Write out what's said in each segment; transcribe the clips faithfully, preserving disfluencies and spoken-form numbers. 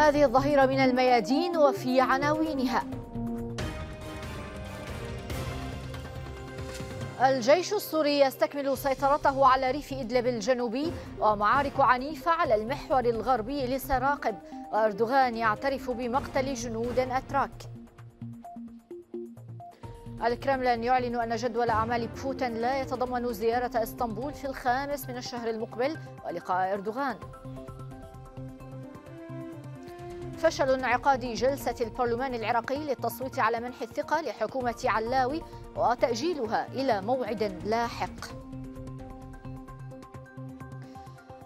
هذه الظهيرة من الميادين وفي عناوينها: الجيش السوري يستكمل سيطرته على ريف إدلب الجنوبي، ومعارك عنيفة على المحور الغربي لسراقب، وأردوغان يعترف بمقتل جنود أتراك. الكرملين يعلن أن جدول أعمال بوتين لا يتضمن زيارة اسطنبول في الخامس من الشهر المقبل ولقاء أردوغان. فشل انعقاد جلسة البرلمان العراقي للتصويت على منح الثقة لحكومة علاوي وتأجيلها إلى موعد لاحق.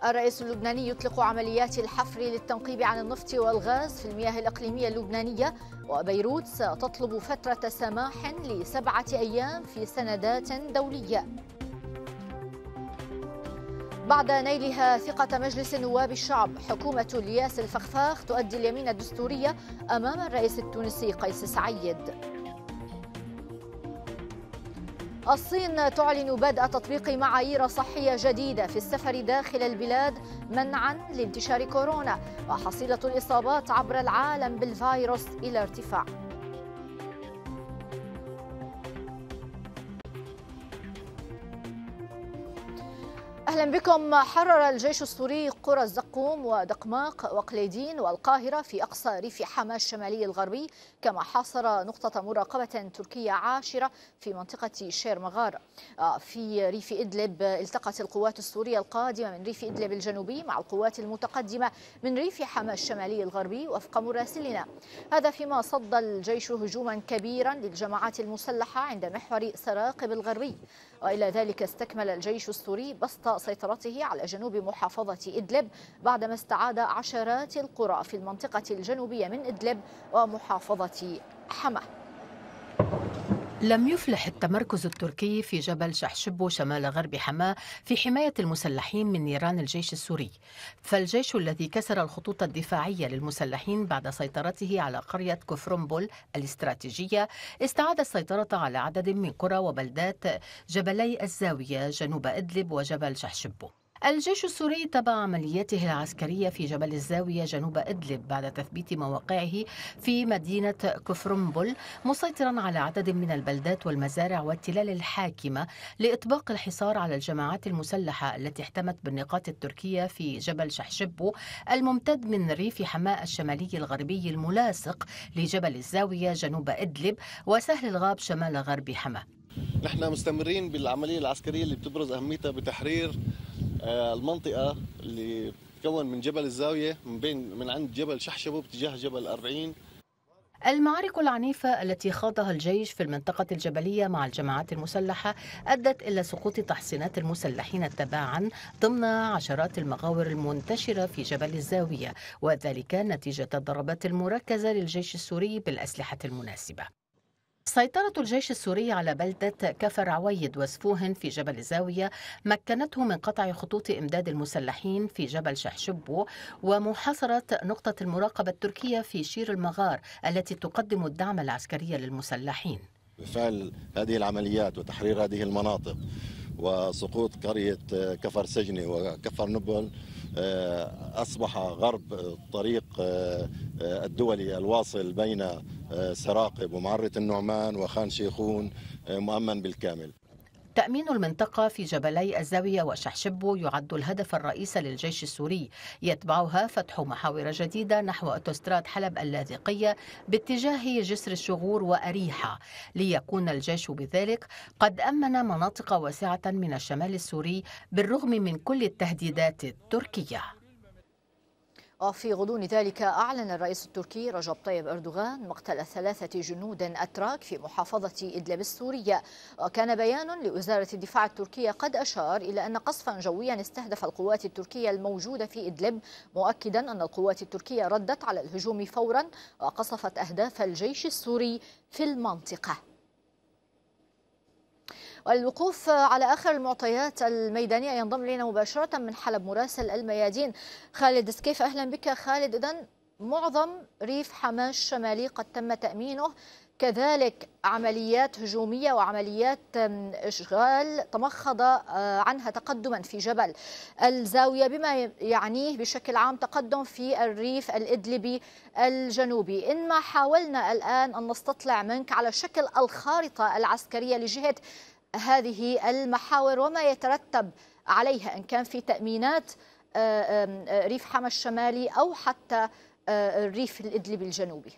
الرئيس اللبناني يطلق عمليات الحفر للتنقيب عن النفط والغاز في المياه الإقليمية اللبنانية، وبيروت ستطلب فترة سماح لسبعة أيام في سندات دولية. بعد نيلها ثقة مجلس نواب الشعب، حكومة إلياس الفخفاخ تؤدي اليمين الدستورية أمام الرئيس التونسي قيس سعيد. الصين تعلن بدء تطبيق معايير صحية جديدة في السفر داخل البلاد منعا لانتشار كورونا، وحصيلة الإصابات عبر العالم بالفيروس إلى ارتفاع. أهلا بكم. حرر الجيش السوري قرى الزقوم ودقماق وقليدين والقاهرة في أقصى ريف حماة الشمالي الغربي، كما حاصر نقطة مراقبة تركية عاشرة في منطقة شير مغار. في ريف إدلب التقت القوات السورية القادمة من ريف إدلب الجنوبي مع القوات المتقدمة من ريف حماة الشمالي الغربي وفق مراسلنا، هذا فيما صد الجيش هجوما كبيرا للجماعات المسلحة عند محور سراقب الغربي. وإلى ذلك استكمل الجيش السوري بسط سيطرته على جنوب محافظة إدلب بعدما استعاد عشرات القرى في المنطقة الجنوبية من إدلب ومحافظة حماة. لم يفلح التمركز التركي في جبل شحشبو شمال غرب حماة في حماية المسلحين من نيران الجيش السوري، فالجيش الذي كسر الخطوط الدفاعية للمسلحين بعد سيطرته على قرية كفرنبول الاستراتيجية استعاد السيطرة على عدد من قرى وبلدات جبلي الزاوية جنوب إدلب وجبل شحشبو. الجيش السوري تبع عملياته العسكرية في جبل الزاوية جنوب إدلب بعد تثبيت مواقعه في مدينة كفرنبول، مسيطرا على عدد من البلدات والمزارع والتلال الحاكمة لإطباق الحصار على الجماعات المسلحة التي احتمت بالنقاط التركية في جبل شحشبو الممتد من ريف حماة الشمالي الغربي الملاصق لجبل الزاوية جنوب إدلب وسهل الغاب شمال غرب حماة. نحن مستمرين بالعملية العسكرية اللي بتبرز أهميتها بتحرير المنطقة اللي بتكون من جبل الزاوية من بين من عند جبل شحشبو باتجاه جبل أربعين. المعارك العنيفة التي خاضها الجيش في المنطقة الجبلية مع الجماعات المسلحة أدت إلى سقوط تحصينات المسلحين تباعا ضمن عشرات المغاور المنتشرة في جبل الزاوية، وذلك نتيجة الضربات المركزة للجيش السوري بالأسلحة المناسبة. سيطرة الجيش السوري على بلدة كفر عويد وسفوهن في جبل الزاوية مكنته من قطع خطوط إمداد المسلحين في جبل شحشبو ومحاصرة نقطة المراقبة التركية في شير المغار التي تقدم الدعم العسكري للمسلحين. بفعل هذه العمليات وتحرير هذه المناطق وسقوط قرية كفر سجني وكفر نبل أصبح غرب الطريق الدولي الواصل بين سراقب ومعرة النعمان وخان شيخون مؤمن بالكامل. تأمين المنطقة في جبلي الزاوية وشحشبو يعد الهدف الرئيسي للجيش السوري، يتبعها فتح محاور جديدة نحو أوتوستراد حلب اللاذقية باتجاه جسر الشغور وأريحة، ليكون الجيش بذلك قد أمن مناطق واسعة من الشمال السوري بالرغم من كل التهديدات التركية. وفي غضون ذلك أعلن الرئيس التركي رجب طيب أردوغان مقتل ثلاثة جنود أتراك في محافظة إدلب السورية، وكان بيان لوزارة الدفاع التركية قد أشار إلى أن قصفا جويا استهدف القوات التركية الموجودة في إدلب، مؤكدا أن القوات التركية ردت على الهجوم فورا وقصفت أهداف الجيش السوري في المنطقة. والوقوف على آخر المعطيات الميدانية ينضم إلينا مباشرة من حلب مراسل الميادين خالد سكيف. أهلا بك خالد. إذن معظم ريف حماة الشمالي قد تم تأمينه كذلك عمليات هجومية وعمليات إشغال تمخض عنها تقدما في جبل الزاوية، بما يعنيه بشكل عام تقدم في الريف الإدلبي الجنوبي. إن ما حاولنا الآن أن نستطلع منك على شكل الخارطة العسكرية لجهة هذه المحاور وما يترتب عليها إن كان في تأمينات ريف حما الشمالي أو حتى الريف الإدلبي الجنوبي.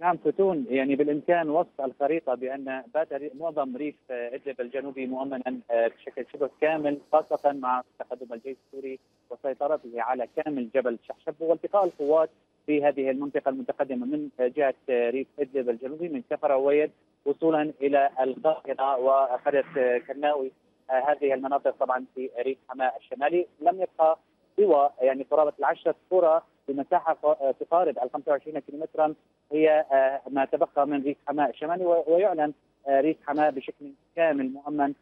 نعم فتون، يعني بالإمكان وصف الخريطة بأن بات معظم ريف إدلب الجنوبي مؤمنا بشكل شبه كامل، خاصة مع تقدم الجيش السوري وسيطرته على كامل جبل شحشب والتقاء القوات في هذه المنطقة المتقدمة من جهة ريف إدلب الجنوبي من كفر ويد وصولا إلى القاهرة وقرية كرناوي. هذه المناطق طبعا في ريف حماة الشمالي لم يبقى سوى يعني قرابة العشرة قرى بمساحة تقارب ال خمسة وعشرين كيلومترا هي ما تبقى من ريف حماة الشمالي، ويعلن ريف حماة بشكل كامل مؤمن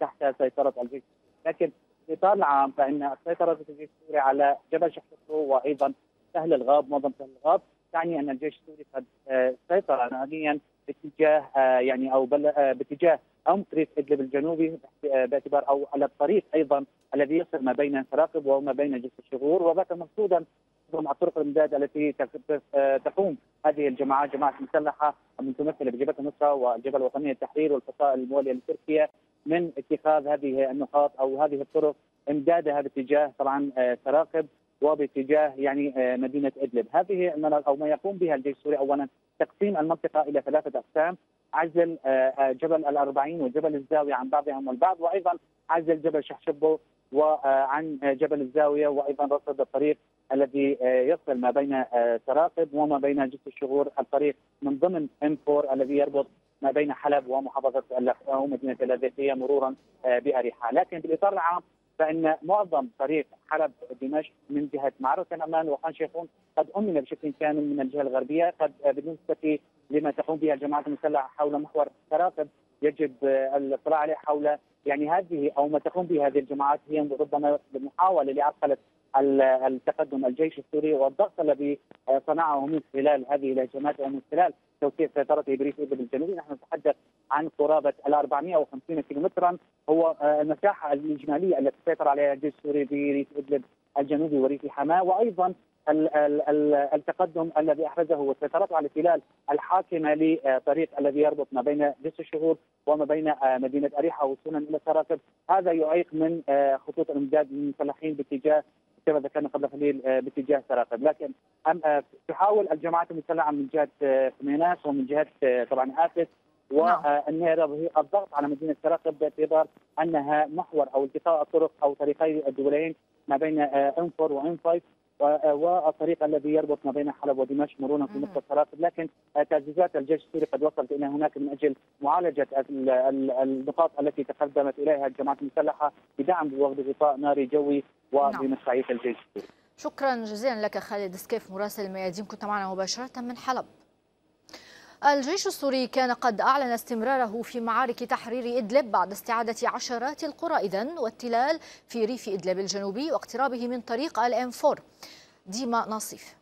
تحت سيطرة الجيش. لكن في الإطار العام فإن سيطرة الجيش السوري على جبل شحشترو وأيضا سهل الغاب معظم سهل الغاب تعني أن الجيش السوري قد سيطر نهائيا باتجاه يعني أو باتجاه عمق ريف إدلب الجنوبي باعتبار أو على الطريق أيضا الذي يصل ما بين سراقب وما بين جسر الشغور، وبات مقصودا مع طرق الامداد التي تقوم هذه الجماعات جماعة مسلحة المتمثلة بجبهة النصرة والجبهة الوطنية للتحرير والفصائل الموالية لتركيا من اتخاذ هذه النقاط أو هذه الطرق امدادها باتجاه طبعا سراقب وباتجاه يعني مدينة إدلب. هذه المناطق أو ما يقوم بها الجيش السوري أولا تقسيم المنطقة إلى ثلاثة أقسام، عزل جبل الأربعين وجبل الزاوية عن بعضهم البعض، وأيضا عزل جبل شحشبو وعن جبل الزاوية، وأيضا رصد الطريق الذي يصل ما بين سراقب وما بين جسر الشغور، الطريق من ضمن إم أربعة الذي يربط ما بين حلب ومحافظة ومدينة اللاذقية مرورا بأريحة. لكن بالإطار العام فإن معظم طريق حلب دمشق من جهة معرة الأمان وخان شيخون قد أمن بشكل كامل من الجهة الغربية. قد بالنسبة لما تقوم بها الجماعات المسلحة حول محور سراقب يجب الاطلاع عليه حول يعني هذه أو ما تقوم به هذه الجماعات هي ربما بمحاولة لعقلة التقدم الجيش السوري والضغط الذي صنعه من خلال هذه الهجمات ومن خلال توسيع سيطرته بريف إدلب الجنوبي. نحن نتحدث عن قرابة ال أربعمئة وخمسين كيلومترا هو المساحة الإجمالية التي سيطر عليها الجيش السوري بريف إدلب الجنوبي وريف حماة، وأيضا التقدم الذي أحرزه وسيطرته على التلال الحاكمة لطريق الذي يربط ما بين جسر الشهور وما بين مدينة أريحة وصولا إلى سراقب. هذا يعيق من خطوط الإمداد من المسلحين باتجاه كما ذكرنا قبل قليل باتجاه سراقب. لكن تحاول الجماعات المسلحة من جهة خميناس ومن جهة طبعا آفت والنهرة هي الضغط على مدينة سراقب باعتبار أنها محور أو التقاء الطرق أو طريقي الدولين ما بين إم أربعة و إم خمسة والطريق الذي يربط ما بين حلب ودمشق مرورا في نقطة سراقب. لكن تعزيزات الجيش السوري قد وصلت الى هناك من اجل معالجة النقاط التي تقدمت اليها الجماعات المسلحة بدعم وغطاء ناري جوي وبمساعدة الجيش السوري. شكرا جزيلا لك خالد سكيف مراسل الميادين، كنت معنا مباشرة من حلب. الجيش السوري كان قد أعلن استمراره في معارك تحرير إدلب بعد استعادة عشرات القرى إذن والتلال في ريف إدلب الجنوبي واقترابه من طريق الام أربعة. ديما نصيف.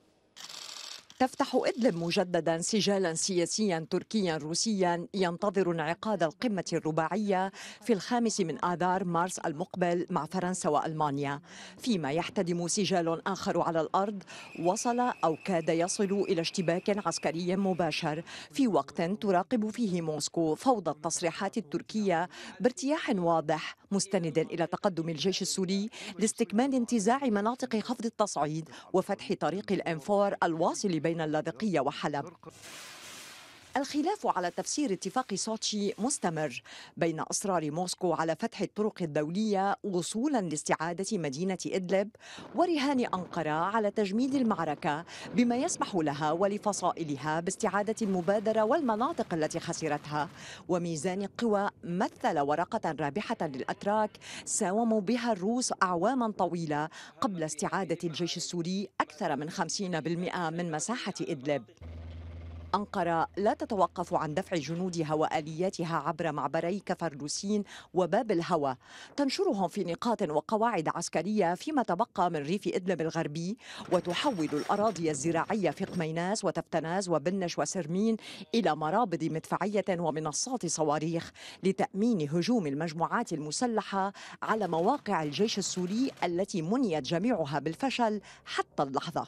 تفتح إدلب مجددا سجالا سياسيا تركيا روسيا ينتظر انعقاد القمة الرباعية في الخامس من آذار مارس المقبل مع فرنسا وألمانيا، فيما يحتدم سجال آخر على الأرض وصل أو كاد يصل إلى اشتباك عسكري مباشر في وقت تراقب فيه موسكو فوضى التصريحات التركية بارتياح واضح مستندا إلى تقدم الجيش السوري لاستكمال انتزاع مناطق خفض التصعيد وفتح طريق الام أربعة الواصل بين اللاذقية وحلب. الخلاف على تفسير اتفاق سوتشي مستمر بين إصرار موسكو على فتح الطرق الدولية وصولا لاستعادة مدينة إدلب ورهان أنقرة على تجميد المعركة بما يسمح لها ولفصائلها باستعادة المبادرة والمناطق التي خسرتها، وميزان قوى مثل ورقة رابحة للأتراك ساوموا بها الروس أعواما طويلة قبل استعادة الجيش السوري أكثر من خمسين بالمئة من مساحة إدلب. أنقرة لا تتوقف عن دفع جنودها وآلياتها عبر معبري كفر لوسين وباب الهوى، تنشرهم في نقاط وقواعد عسكرية فيما تبقى من ريف إدلب الغربي، وتحول الأراضي الزراعية في قميناس وتفتناز وبنش وسرمين إلى مرابض مدفعية ومنصات صواريخ لتأمين هجوم المجموعات المسلحة على مواقع الجيش السوري التي منيت جميعها بالفشل حتى اللحظة.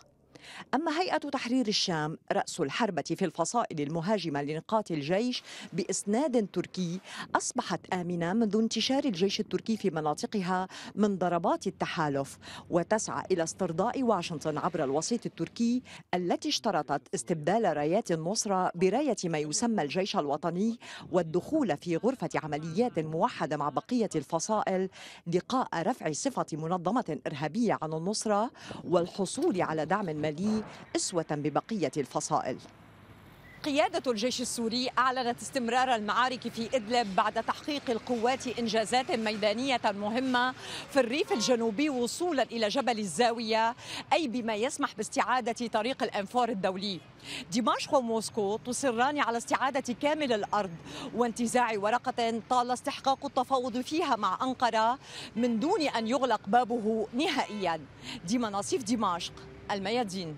أما هيئة تحرير الشام رأس الحربة في الفصائل المهاجمة لنقاط الجيش بإسناد تركي أصبحت آمنة منذ انتشار الجيش التركي في مناطقها من ضربات التحالف، وتسعى إلى استرضاء واشنطن عبر الوسيط التركي التي اشترطت استبدال رايات النصرة براية ما يسمى الجيش الوطني، والدخول في غرفة عمليات موحدة مع بقية الفصائل لقاء رفع صفة منظمة إرهابية عن النصرة والحصول على دعم مالي أسوة ببقية الفصائل. قيادة الجيش السوري أعلنت استمرار المعارك في إدلب بعد تحقيق القوات إنجازات ميدانية مهمة في الريف الجنوبي وصولا إلى جبل الزاوية، أي بما يسمح باستعادة طريق الأنفور الدولي. دمشق وموسكو تصران على استعادة كامل الأرض وانتزاع ورقة طال استحقاق التفاوض فيها مع أنقرة من دون أن يغلق بابه نهائيا. دي مناصيف دمشق الميادين.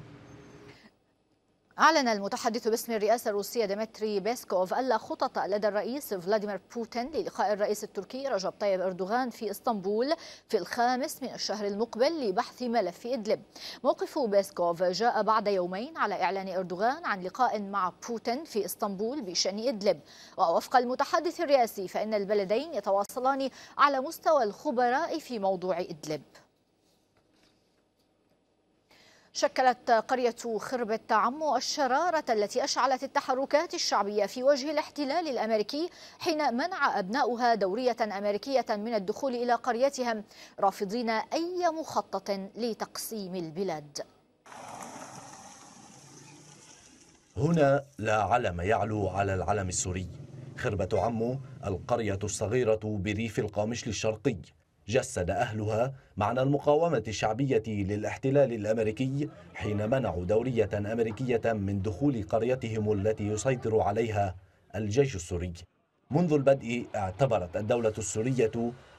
أعلن المتحدث باسم الرئاسة الروسية دميتري بيسكوف ألا خطط لدى الرئيس فلاديمير بوتين للقاء الرئيس التركي رجب طيب أردوغان في اسطنبول في الخامس من الشهر المقبل لبحث ملف إدلب. موقف بيسكوف جاء بعد يومين على إعلان أردوغان عن لقاء مع بوتين في اسطنبول بشأن إدلب، ووفق المتحدث الرئاسي فإن البلدين يتواصلان على مستوى الخبراء في موضوع إدلب. شكلت قرية خربة عمو الشرارة التي أشعلت التحركات الشعبية في وجه الاحتلال الأمريكي حين منع أبناؤها دورية أمريكية من الدخول إلى قريتهم، رافضين أي مخطط لتقسيم البلاد. هنا لا علم يعلو على العلم السوري. خربة عمو القرية الصغيرة بريف القامشل الشرقي جسد أهلها معنى المقاومة الشعبية للاحتلال الأمريكي حين منعوا دورية أمريكية من دخول قريتهم التي يسيطر عليها الجيش السوري. منذ البدء اعتبرت الدولة السورية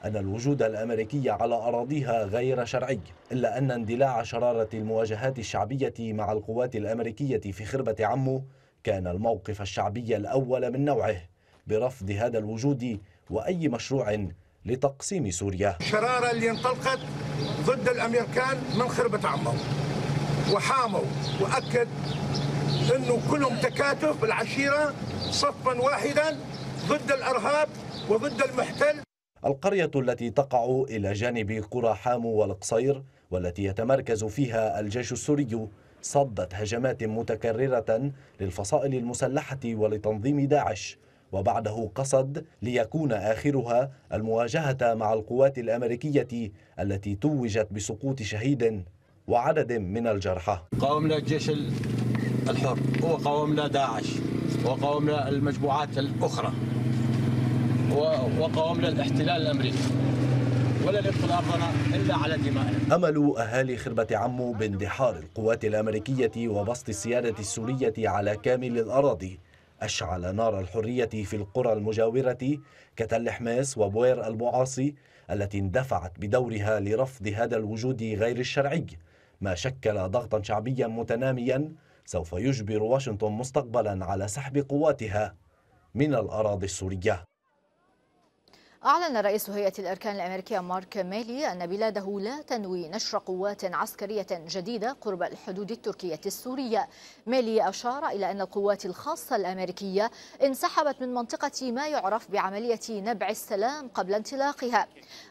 أن الوجود الأمريكي على أراضيها غير شرعي، إلا أن اندلاع شرارة المواجهات الشعبية مع القوات الأمريكية في خربة عمو كان الموقف الشعبي الأول من نوعه برفض هذا الوجود وأي مشروع لتقسيم سوريا. الشرارة اللي انطلقت ضد الأمريكان من خربة عمو، وحاموا وأكد أنه كلهم تكاتف العشيرة صفا واحدا ضد الأرهاب وضد المحتل. القرية التي تقع إلى جانب قرى حامو والقصير والتي يتمركز فيها الجيش السوري صدت هجمات متكررة للفصائل المسلحة ولتنظيم داعش، وبعده قصد ليكون آخرها المواجهة مع القوات الأمريكية التي توجت بسقوط شهيد وعدد من الجرحى. قاومنا الجيش الحر وقاومنا داعش وقاومنا المجموعات الأخرى وقاومنا الاحتلال الأمريكي، ولن انطلاقنا إلا على دمائنا. أمل أهالي خربة عمو باندحار القوات الأمريكية وبسط السيادة السورية على كامل الأراضي أشعل نار الحرية في القرى المجاورة كتل حماس وبوير البعاصي التي اندفعت بدورها لرفض هذا الوجود غير الشرعي، ما شكل ضغطا شعبيا متناميا سوف يجبر واشنطن مستقبلا على سحب قواتها من الأراضي السورية. أعلن رئيس هيئة الأركان الأمريكية مارك ميلي أن بلاده لا تنوي نشر قوات عسكرية جديدة قرب الحدود التركية السورية. ميلي أشار إلى أن القوات الخاصة الأمريكية انسحبت من منطقة ما يعرف بعملية نبع السلام قبل انطلاقها.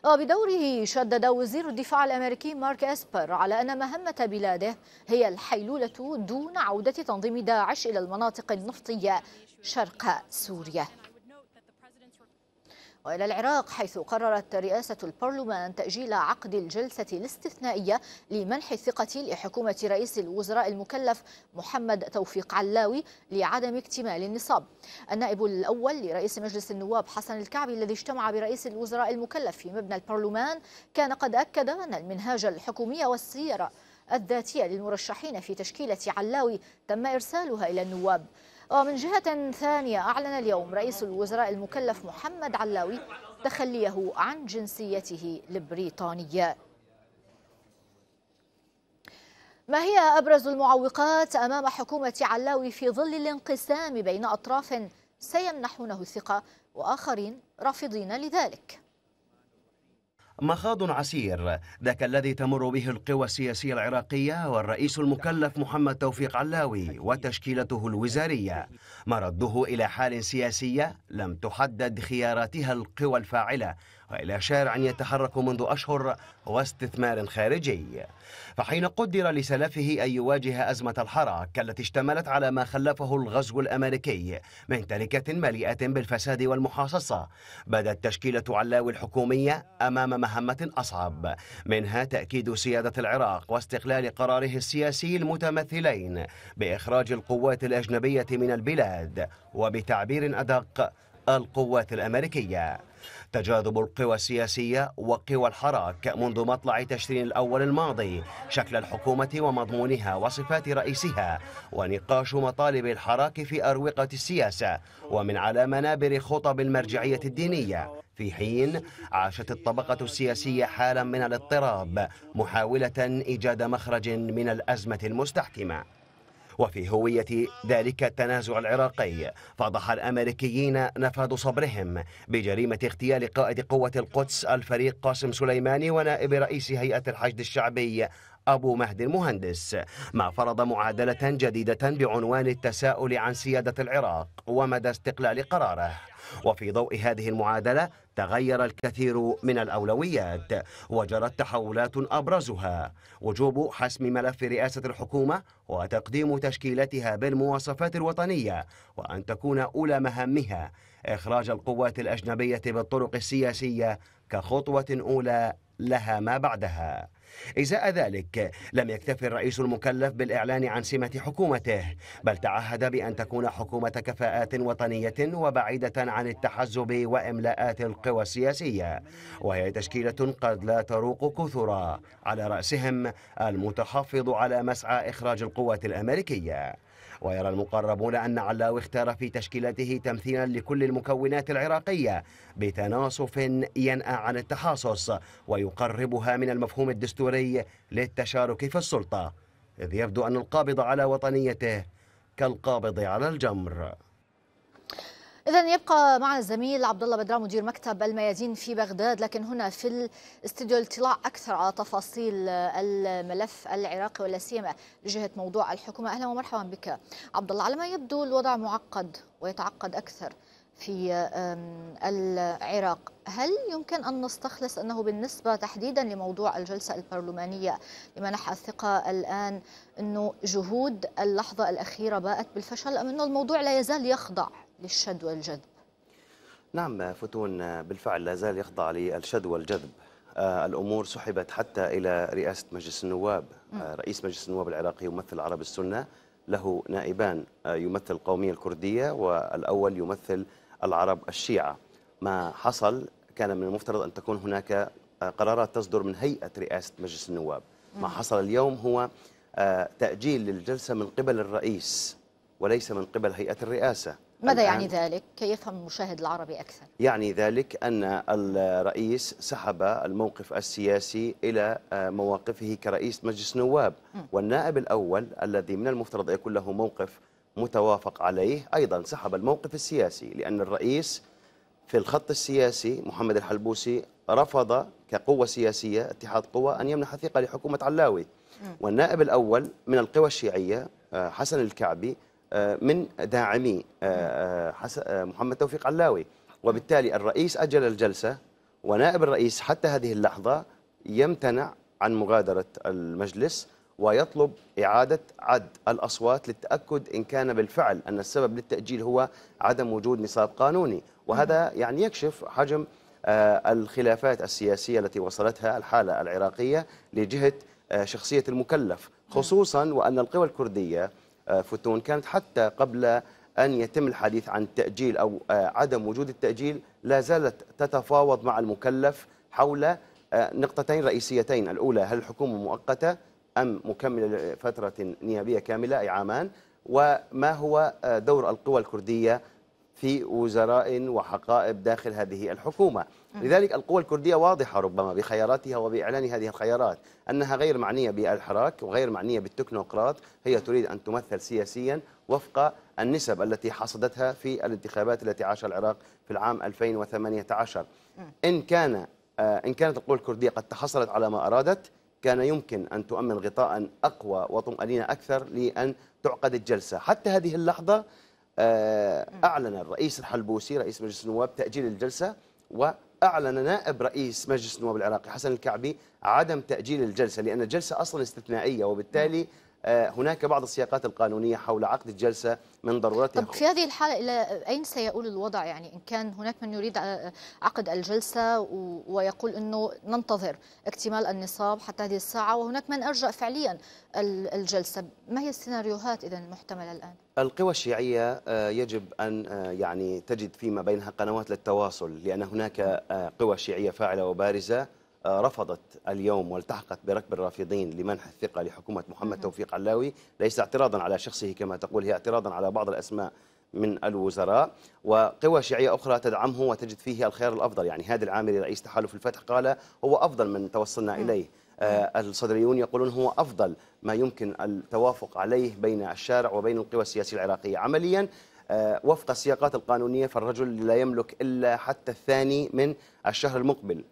وبدوره شدد وزير الدفاع الأمريكي مارك إسبر على أن مهمة بلاده هي الحيلولة دون عودة تنظيم داعش إلى المناطق النفطية شرق سوريا. وإلى العراق، حيث قررت رئاسة البرلمان تأجيل عقد الجلسة الاستثنائية لمنح الثقة لحكومة رئيس الوزراء المكلف محمد توفيق علاوي لعدم اكتمال النصاب. النائب الأول لرئيس مجلس النواب حسن الكعبي الذي اجتمع برئيس الوزراء المكلف في مبنى البرلمان كان قد أكد أن المنهاج الحكومي والسيرة الذاتية للمرشحين في تشكيلة علاوي تم إرسالها إلى النواب. ومن جهة ثانية أعلن اليوم رئيس الوزراء المكلف محمد علاوي تخليه عن جنسيته البريطانية. ما هي أبرز المعوقات أمام حكومة علاوي في ظل الانقسام بين أطراف سيمنحونه الثقة وآخرين رافضين لذلك؟ مخاض عسير ذاك الذي تمر به القوى السياسية العراقية والرئيس المكلف محمد توفيق علاوي وتشكيلته الوزارية، مرده إلى حال سياسية لم تحدد خياراتها القوى الفاعلة، وإلى شارع يتحرك منذ أشهر واستثمار خارجي. فحين قدر لسلفه أن يواجه أزمة الحراك التي اشتملت على ما خلفه الغزو الأمريكي من تركة مليئة بالفساد والمحاصصة، بدت تشكيلة علاوي الحكومية أمام مهمة أصعب، منها تأكيد سيادة العراق واستقلال قراره السياسي المتمثلين بإخراج القوات الأجنبية من البلاد، وبتعبير أدق القوات الأمريكية. تجاذب القوى السياسية وقوى الحراك منذ مطلع تشرين الأول الماضي شكل الحكومة ومضمونها وصفات رئيسها، ونقاش مطالب الحراك في أروقة السياسة ومن على منابر خطب المرجعية الدينية، في حين عاشت الطبقة السياسية حالا من الاضطراب محاولة إيجاد مخرج من الأزمة المستحكمة. وفي هوية ذلك التنازع العراقي فضح الأمريكيين نفاذ صبرهم بجريمة اغتيال قائد قوة القدس الفريق قاسم سليماني ونائب رئيس هيئة الحشد الشعبي أبو مهدي المهندس، ما فرض معادلة جديدة بعنوان التساؤل عن سيادة العراق ومدى استقلال قراره. وفي ضوء هذه المعادلة تغير الكثير من الأولويات، وجرت تحولات أبرزها وجوب حسم ملف رئاسة الحكومة وتقديم تشكيلتها بالمواصفات الوطنية، وأن تكون أولى مهامها إخراج القوات الأجنبية بالطرق السياسية كخطوة أولى لها ما بعدها. إزاء ذلك لم يكتف الرئيس المكلف بالإعلان عن سمة حكومته، بل تعهد بأن تكون حكومة كفاءات وطنية وبعيدة عن التحزب وإملاءات القوى السياسية، وهي تشكيلة قد لا تروق كثرة، على رأسهم المتحفظ على مسعى إخراج القوات الأمريكية. ويرى المقربون أن علاوي اختار في تشكيلته تمثيلا لكل المكونات العراقية بتناصف ينأى عن التحاصص ويقربها من المفهوم الدستوري للتشارك في السلطة، إذ يبدو أن القابض على وطنيته كالقابض على الجمر. إذن يبقى معنا الزميل عبد الله بدران مدير مكتب الميادين في بغداد، لكن هنا في الاستديو الاطلاع أكثر على تفاصيل الملف العراقي ولا سيما جهة موضوع الحكومة. أهلا ومرحبا بك عبد الله. على ما يبدو الوضع معقد ويتعقد أكثر في العراق، هل يمكن أن نستخلص أنه بالنسبة تحديدا لموضوع الجلسة البرلمانية لمنح الثقة الآن أنه جهود اللحظة الأخيرة باءت بالفشل، أم أنه الموضوع لا يزال يخضع للشد والجذب؟ نعم فتون، بالفعل لا زال يخضع للشد والجذب. الأمور سحبت حتى إلى رئاسة مجلس النواب. رئيس مجلس النواب العراقي يمثل عرب السنة، له نائبان يمثل القومية الكردية والأول يمثل العرب الشيعة. ما حصل كان من المفترض أن تكون هناك قرارات تصدر من هيئة رئاسة مجلس النواب. ما حصل اليوم هو تأجيل للجلسة من قبل الرئيس وليس من قبل هيئة الرئاسة. ماذا يعني ذلك؟ كي يفهم المشاهد العربي أكثر. يعني ذلك أن الرئيس سحب الموقف السياسي إلى مواقفه كرئيس مجلس نواب، والنائب الأول الذي من المفترض يكون له موقف متوافق عليه أيضا سحب الموقف السياسي، لأن الرئيس في الخط السياسي محمد الحلبوسي رفض كقوة سياسية اتحاد قوى أن يمنح ثقة لحكومة علاوي، والنائب الأول من القوى الشيعية حسن الكعبي من داعمي محمد توفيق علاوي، وبالتالي الرئيس أجل الجلسة ونائب الرئيس حتى هذه اللحظة يمتنع عن مغادرة المجلس ويطلب إعادة عد الأصوات للتأكد إن كان بالفعل أن السبب للتأجيل هو عدم وجود نصاب قانوني. وهذا يعني يكشف حجم الخلافات السياسية التي وصلتها الحالة العراقية لجهة شخصية المكلف، خصوصا وأن القوى الكردية فتون كانت حتى قبل أن يتم الحديث عن التأجيل أو عدم وجود التأجيل لا زالت تتفاوض مع المكلف حول نقطتين رئيسيتين. الأولى، هل الحكومة مؤقتة أم مكملة لفترة نيابية كاملة أي عامان؟ وما هو دور القوى الكردية في وزراء وحقائب داخل هذه الحكومة. لذلك القوى الكردية واضحة ربما بخياراتها وبإعلان هذه الخيارات أنها غير معنية بالحراك وغير معنية بالتكنوقراط، هي تريد أن تمثل سياسيا وفق النسب التي حصدتها في الانتخابات التي عاشها العراق في العام ألفين وثمانية عشر. إن كان إن كانت القوى الكردية قد تحصلت على ما أرادت، كان يمكن أن تؤمن غطاء أقوى وطمأنينة أكثر لأن تعقد الجلسة. حتى هذه اللحظة أعلن الرئيس الحلبوسي رئيس مجلس النواب تأجيل الجلسة، وأعلن نائب رئيس مجلس النواب العراقي حسن الكعبي عدم تأجيل الجلسة، لأن الجلسة أصلا استثنائية وبالتالي هناك بعض السياقات القانونية حول عقد الجلسة من ضرورتها. طب في هذه الحالة إلى أين سيؤول الوضع؟ يعني إن كان هناك من يريد عقد الجلسة ويقول أنه ننتظر اكتمال النصاب حتى هذه الساعة، وهناك من أرجأ فعليا الجلسة، ما هي السيناريوهات إذن المحتملة الآن؟ القوى الشيعية يجب أن يعني تجد فيما بينها قنوات للتواصل، لأن هناك قوى شيعية فاعلة وبارزة رفضت اليوم والتحقت بركب الرافضين لمنح الثقة لحكومة محمد توفيق علاوي، ليس اعتراضا على شخصه كما تقول، هي اعتراضا على بعض الأسماء من الوزراء. وقوى شيعية أخرى تدعمه وتجد فيه الخيار الأفضل، يعني هادي العامري رئيس تحالف الفتح قال هو أفضل من توصلنا إليه، الصدريون يقولون هو أفضل ما يمكن التوافق عليه بين الشارع وبين القوى السياسية العراقية. عمليا وفق السياقات القانونية فالرجل لا يملك إلا حتى الثاني من الشهر المقبل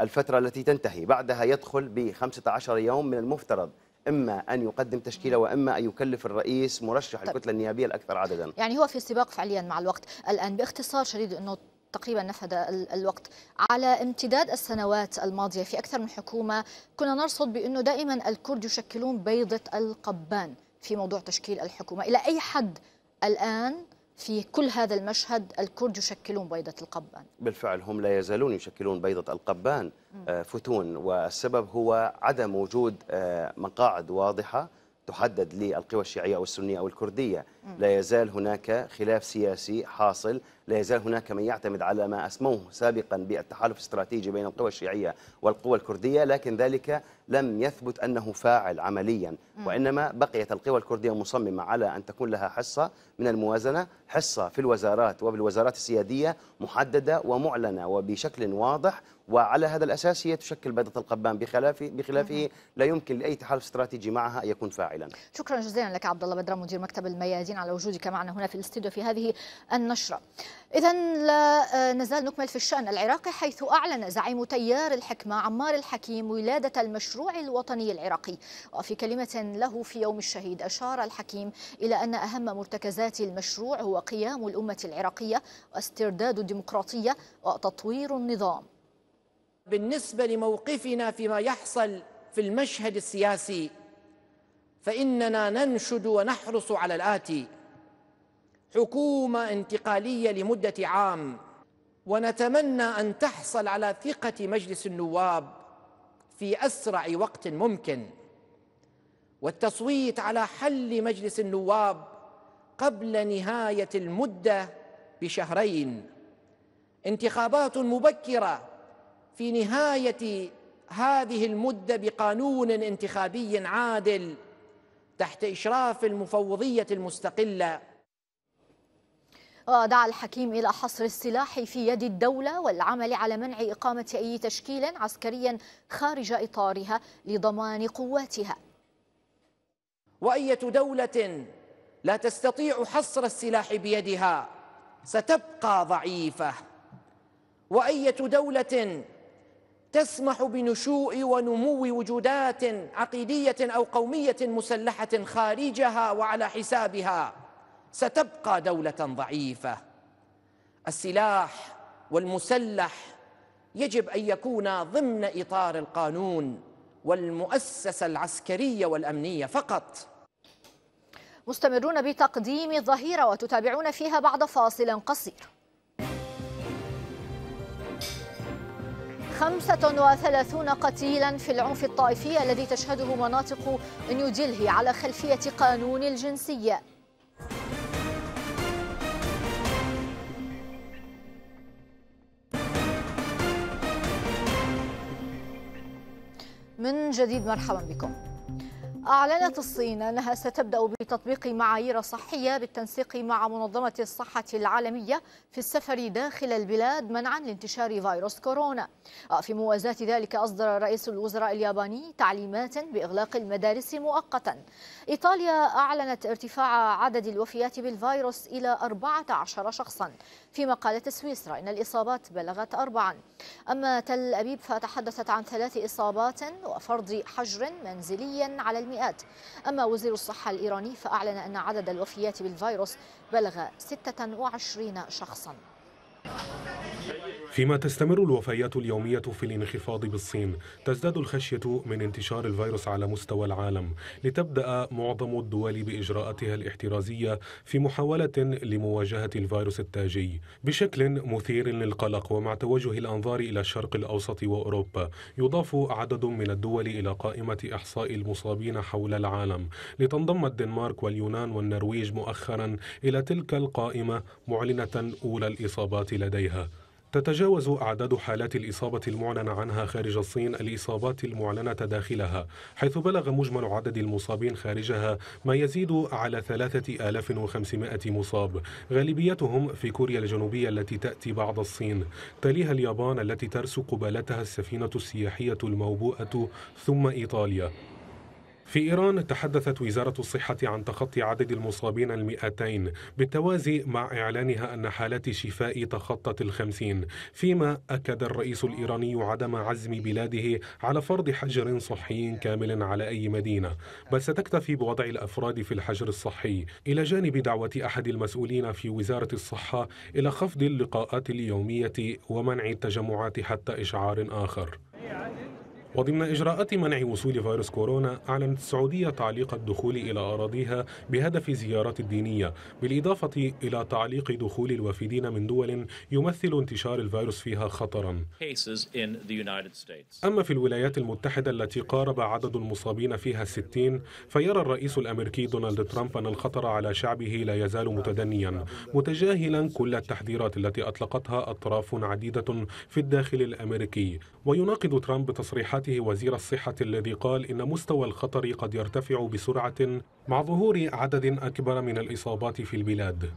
الفترة التي تنتهي، بعدها يدخل بخمسة عشر يوم من المفترض إما أن يقدم تشكيلة وإما أن يكلف الرئيس مرشح الكتلة النيابية الأكثر عددا. يعني هو في سباق فعليا مع الوقت الآن. باختصار شديد أنه تقريبا نفذ الوقت على امتداد السنوات الماضية في أكثر من حكومة، كنا نرصد بأنه دائما الكرد يشكلون بيضة القبان في موضوع تشكيل الحكومة. إلى أي حد الآن في كل هذا المشهد الكرد يشكلون بيضة القبان؟ بالفعل هم لا يزالون يشكلون بيضة القبان فتون، والسبب هو عدم وجود مقاعد واضحة تحدد للقوى الشيعية أو السنية أو الكردية. لا يزال هناك خلاف سياسي حاصل، لا يزال هناك من يعتمد على ما أسموه سابقا بالتحالف الاستراتيجي بين القوى الشيعية والقوى الكردية، لكن ذلك لم يثبت أنه فاعل عمليا، وإنما بقيت القوى الكردية مصممة على أن تكون لها حصة من الموازنة، حصة في الوزارات وبالوزارات السيادية محددة ومعلنة وبشكل واضح، وعلى هذا الأساس هي تشكل بيضة القبان، بخلافه بخلافه لا يمكن لأي تحالف استراتيجي معها أن يكون فاعلا. شكرا جزيلا لك عبد الله بدرة مدير مكتب الميادين على وجودك معنا هنا في الاستوديو في هذه النشرة. إذا لا نزال نكمل في الشأن العراقي، حيث أعلن زعيم تيار الحكمة عمار الحكيم ولادة المشروع الوطني العراقي، وفي كلمة له في يوم الشهيد أشار الحكيم إلى أن أهم مرتكزات المشروع هو قيام الأمة العراقية واسترداد الديمقراطية وتطوير النظام. بالنسبة لموقفنا فيما يحصل في المشهد السياسي فإننا ننشد ونحرص على الآتي: حكومة انتقالية لمدة عام، ونتمنى أن تحصل على ثقة مجلس النواب في أسرع وقت ممكن، والتصويت على حل مجلس النواب قبل نهاية المدة بشهرين، انتخابات مبكرة في نهاية هذه المدة بقانون انتخابي عادل تحت إشراف المفوضية المستقلة. ودعا الحكيم إلى حصر السلاح في يد الدولة والعمل على منع إقامة أي تشكيل عسكري خارج إطارها لضمان قواتها. وأية دولة لا تستطيع حصر السلاح بيدها ستبقى ضعيفة، وأية دولة تسمح بنشوء ونمو وجودات عقيدية أو قومية مسلحة خارجها وعلى حسابها ستبقى دولة ضعيفة. السلاح والمسلح يجب أن يكون ضمن إطار القانون والمؤسسة العسكرية والأمنية فقط. مستمرون بتقديم الظهيرة وتتابعون فيها بعد فاصل قصير. خمسة وثلاثين قتيلا في العنف الطائفي الذي تشهده مناطق نيو دلهي على خلفية قانون الجنسية. من جديد مرحبا بكم. أعلنت الصين أنها ستبدأ بتطبيق معايير صحية بالتنسيق مع منظمة الصحة العالمية في السفر داخل البلاد منعا لانتشار فيروس كورونا. في موازاة ذلك أصدر رئيس الوزراء الياباني تعليمات بإغلاق المدارس مؤقتا. إيطاليا أعلنت ارتفاع عدد الوفيات بالفيروس إلى أربعة عشر شخصا، فيما قالت سويسرا إن الإصابات بلغت أربعا. أما تل أبيب فتحدثت عن ثلاث إصابات وفرض حجر منزليا على المئات. أما وزير الصحة الإيراني فأعلن أن عدد الوفيات بالفيروس بلغ ستة وعشرين شخصا. فيما تستمر الوفيات اليومية في الانخفاض بالصين، تزداد الخشية من انتشار الفيروس على مستوى العالم، لتبدأ معظم الدول بإجراءاتها الاحترازية في محاولة لمواجهة الفيروس التاجي. بشكل مثير للقلق ومع توجه الأنظار إلى الشرق الأوسط وأوروبا، يضاف عدد من الدول إلى قائمة إحصاء المصابين حول العالم، لتنضم الدنمارك واليونان والنرويج مؤخرا إلى تلك القائمة معلنة أولى الإصابات لديها. تتجاوز أعداد حالات الإصابة المعلن عنها خارج الصين الإصابات المعلنة داخلها، حيث بلغ مجمل عدد المصابين خارجها ما يزيد على ثلاثة آلاف وخمسمائة مصاب، غالبيتهم في كوريا الجنوبية التي تأتي بعد الصين، تليها اليابان التي ترسو قبالتها السفينة السياحية الموبوءة، ثم إيطاليا. في إيران تحدثت وزارة الصحة عن تخطي عدد المصابين المئتين بالتوازي مع إعلانها أن حالات شفاء تخطت الخمسين، فيما أكد الرئيس الإيراني عدم عزم بلاده على فرض حجر صحي كامل على أي مدينة، بل ستكتفي بوضع الأفراد في الحجر الصحي، إلى جانب دعوة أحد المسؤولين في وزارة الصحة إلى خفض اللقاءات اليومية ومنع التجمعات حتى إشعار آخر. وضمن إجراءات منع وصول فيروس كورونا، أعلنت السعودية تعليق الدخول إلى أراضيها بهدف الزيارات الدينية، بالإضافة إلى تعليق دخول الوافدين من دول يمثل انتشار الفيروس فيها خطرا. أما في الولايات المتحدة التي قارب عدد المصابين فيها الستين، فيرى الرئيس الأمريكي دونالد ترامب أن الخطر على شعبه لا يزال متدنيا، متجاهلا كل التحذيرات التي أطلقتها أطراف عديدة في الداخل الأمريكي. ويناقض ترامب تصريحات وزير الصحة الذي قال إن مستوى الخطر قد يرتفع بسرعة مع ظهور عدد أكبر من الإصابات في البلاد.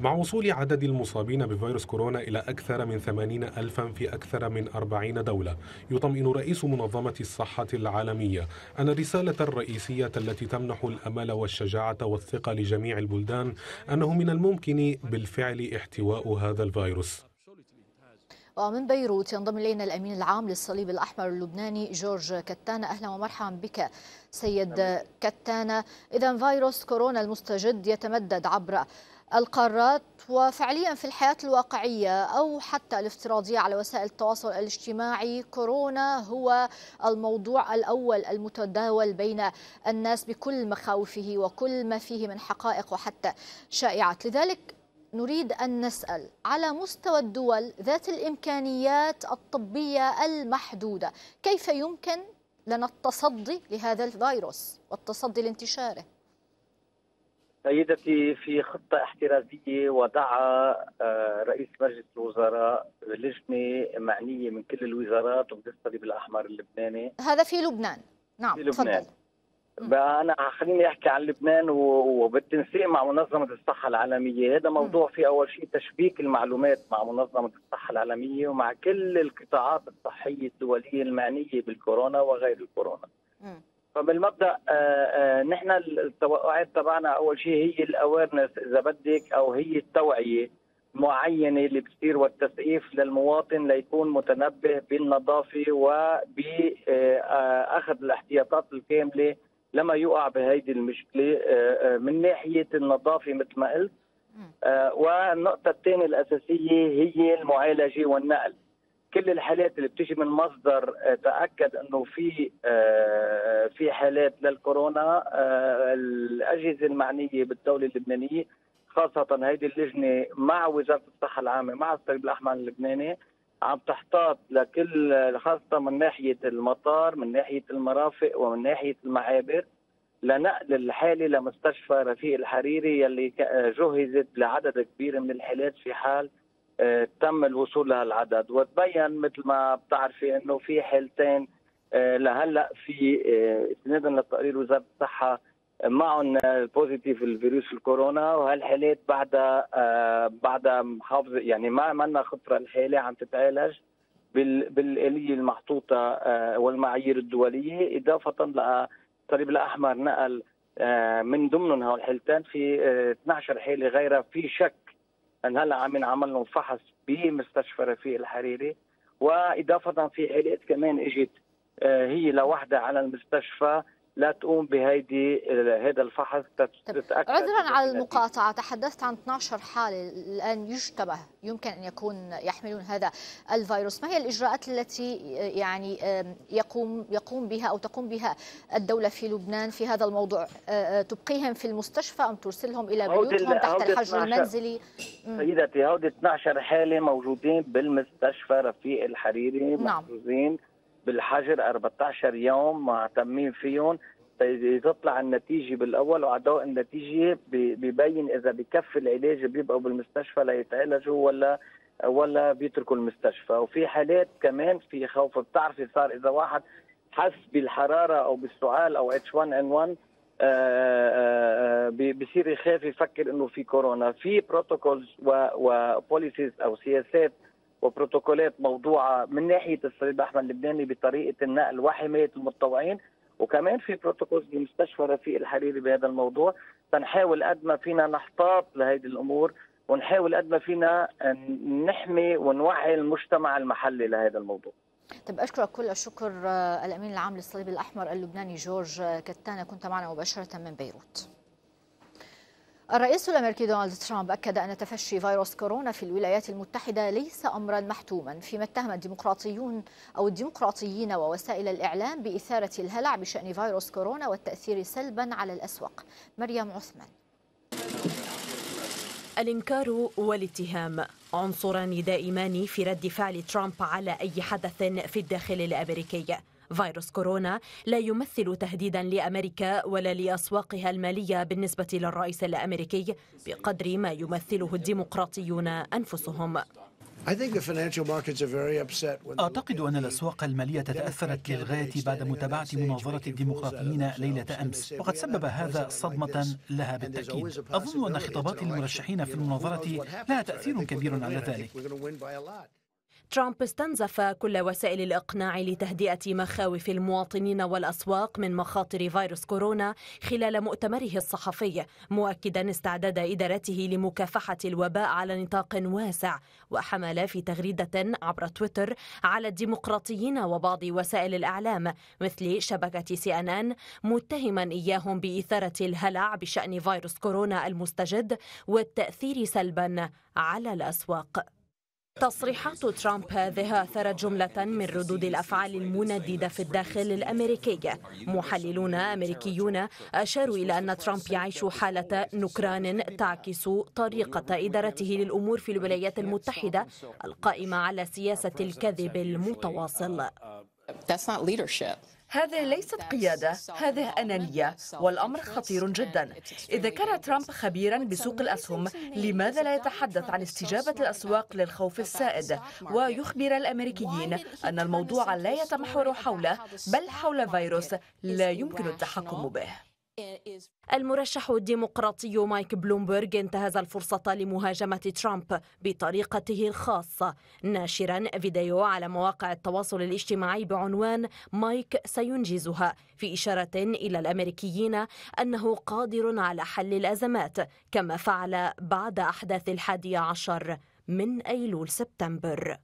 مع وصول عدد المصابين بفيروس كورونا إلى أكثر من ثمانين ألفا في أكثر من أربعين دولة، يطمئن رئيس منظمة الصحة العالمية أن الرسالة الرئيسية التي تمنح الأمل والشجاعة والثقة لجميع البلدان أنه من الممكن بالفعل احتواء هذا الفيروس. ومن بيروت ينضم إلينا الأمين العام للصليب الأحمر اللبناني جورج قطانا. أهلا ومرحبا بك سيد قطانا. إذا فيروس كورونا المستجد يتمدد عبر القارات وفعليا في الحياة الواقعية أو حتى الافتراضية على وسائل التواصل الاجتماعي، كورونا هو الموضوع الأول المتداول بين الناس بكل مخاوفه وكل ما فيه من حقائق وحتى شائعات. لذلك نريد أن نسأل على مستوى الدول ذات الإمكانيات الطبية المحدودة، كيف يمكن لنا التصدي لهذا الفيروس والتصدي لانتشاره؟ سيدتي، في خطة احترازية وضعها رئيس مجلس الوزراء لجنة معنية من كل الوزارات ومن الصليب الأحمر اللبناني. هذا في لبنان؟ نعم، في لبنان. تفضل. بقى أنا خليني أحكي عن لبنان وبالتنسيق مع منظمة الصحة العالمية. هذا موضوع فيه أول شيء تشبيك المعلومات مع منظمة الصحة العالمية ومع كل القطاعات الصحية الدولية المعنية بالكورونا وغير الكورونا. فبالمبدأ نحن التوقعات تبعنا أول شيء هي الأويرنس إذا بدك، أو هي التوعية معينة اللي بتصير والتسقيف للمواطن ليكون متنبه بالنظافة وبأخذ الاحتياطات الكاملة لما يقع بهيدي المشكلة من ناحية النظافة مثل ما قلت. والنقطة الثانية الأساسية هي المعالجة والنقل. كل الحالات اللي بتجي من مصدر تأكد أنه في في حالات للكورونا، الأجهزة المعنية بالدولة اللبنانية خاصة هيدي اللجنة مع وزارة الصحة العامة مع الصليب الأحمر اللبناني عم تحتاط لكل، خاصة من ناحية المطار، من ناحية المرافق، ومن ناحية المعابر، لنقل الحالة لمستشفى رفيق الحريري يلي جهزت لعدد كبير من الحالات في حال تم الوصول لهالعدد. وتبين مثل ما بتعرفي أنه في حالتين لهلا في استنادا للتقرير وزاره الصحه معهم بوزيتيف الفيروس الكورونا، وهالحالات بعدها بعدها محافظه، يعني ما عندنا خطره، الحاله عم تتعالج بالاليه المحطوطه والمعايير الدوليه، اضافه للصليب الاحمر نقل من ضمنهم هول الحالتين في اثنعش حاله غيرها في شك ان هلا عم ينعمل لهم فحص بمستشفى رفيق الحريري، واضافه في حالات كمان اجت هي لوحدها على المستشفى لا تقوم بهيدي هذا الفحص تتاكد. عذرا على المقاطعه، تحدثت عن اثنعش حاله الان يشتبه يمكن ان يكون يحملون هذا الفيروس، ما هي الاجراءات التي يعني يقوم يقوم بها او تقوم بها الدوله في لبنان في هذا الموضوع؟ تبقيهم في المستشفى ام ترسلهم الى بيوتهم تحت الحجر المنزلي؟ سيدتي هودي اثنعش حاله موجودين بالمستشفى رفيق الحريري، نعم، محجوزين بالحجر أربعطعش يوم معتمين فيهم، تطلع النتيجه بالاول، وعلى ضوء النتيجه ببين اذا بكفي العلاج بيبقوا بالمستشفى ليتعالجوا ولا ولا بيتركوا المستشفى. وفي حالات كمان في خوف، بتعرفي صار اذا واحد حس بالحراره او بالسعال او إتش واحد إن واحد بصير يخاف يفكر انه في كورونا. في بروتوكولز وبوليسيز او سياسات وبروتوكولات موضوعه من ناحيه الصليب الاحمر اللبناني بطريقه النقل وحمايه المتطوعين، وكمان في بروتوكولز بمستشفى رفيق الحريري بهذا الموضوع. فنحاول قد ما فينا نحتاط لهيدي الامور، ونحاول قد ما فينا نحمي ونوعي المجتمع المحلي لهذا الموضوع. طيب، اشكرك كل الشكر الامين العام للصليب الاحمر اللبناني جورج قطانا، كنت معنا مباشره من بيروت. الرئيس الأمريكي دونالد ترامب أكد أن تفشي فيروس كورونا في الولايات المتحدة ليس أمرا محتوما، فيما اتهم الديمقراطيون أو الديمقراطيين ووسائل الإعلام بإثارة الهلع بشأن فيروس كورونا والتأثير سلبا على الأسواق. مريم عثمان. الإنكار والاتهام عنصران دائمان في رد فعل ترامب على أي حدث في الداخل الأمريكي. فيروس كورونا لا يمثل تهديدا لأمريكا ولا لأسواقها المالية بالنسبة للرئيس الأمريكي بقدر ما يمثله الديمقراطيون أنفسهم. أعتقد أن الأسواق المالية تأثرت للغاية بعد متابعة مناظرة الديمقراطيين ليلة أمس، وقد سبب هذا صدمة لها بالتأكيد. أظن أن خطابات المرشحين في المناظرة لها تأثير كبير على ذلك. ترامب استنزف كل وسائل الإقناع لتهدئة مخاوف المواطنين والأسواق من مخاطر فيروس كورونا خلال مؤتمره الصحفي، مؤكدا استعداد إدارته لمكافحة الوباء على نطاق واسع، وحمل في تغريدة عبر تويتر على الديمقراطيين وبعض وسائل الإعلام مثل شبكة سي أن أن متهما إياهم بإثارة الهلع بشأن فيروس كورونا المستجد والتأثير سلبا على الأسواق. تصريحات ترامب هذه أثارت جملة من ردود الأفعال المنددة في الداخل الأمريكي. محللون أمريكيون أشاروا إلى أن ترامب يعيش حالة نكران تعكس طريقة إدارته للأمور في الولايات المتحدة القائمة على سياسة الكذب المتواصل. هذه ليست قيادة، هذه أنانية، والأمر خطير جدا. إذا كان ترامب خبيرا بسوق الأسهم، لماذا لا يتحدث عن استجابة الأسواق للخوف السائد ويخبر الأمريكيين أن الموضوع لا يتمحور حوله بل حول فيروس لا يمكن التحكم به؟ المرشح الديمقراطي مايك بلومبرغ انتهز الفرصة لمهاجمة ترامب بطريقته الخاصة، ناشرا فيديو على مواقع التواصل الاجتماعي بعنوان مايك سينجزها، في إشارة إلى الأمريكيين أنه قادر على حل الأزمات كما فعل بعد أحداث الحادي عشر من أيلول سبتمبر.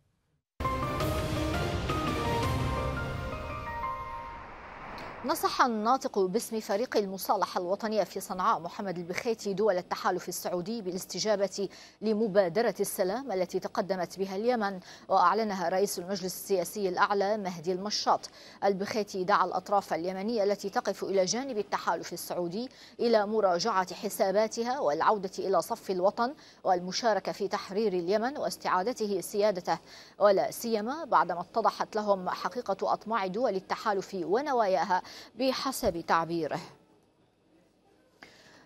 نصح الناطق باسم فريق المصالحة الوطنية في صنعاء محمد البخيتي دول التحالف السعودي بالاستجابة لمبادرة السلام التي تقدمت بها اليمن وأعلنها رئيس المجلس السياسي الأعلى مهدي المشاط. البخيتي دعا الأطراف اليمنية التي تقف إلى جانب التحالف السعودي إلى مراجعة حساباتها والعودة إلى صف الوطن والمشاركة في تحرير اليمن واستعادته سيادته، ولا سيما بعدما اتضحت لهم حقيقة أطماع دول التحالف ونواياها بحسب تعبيره.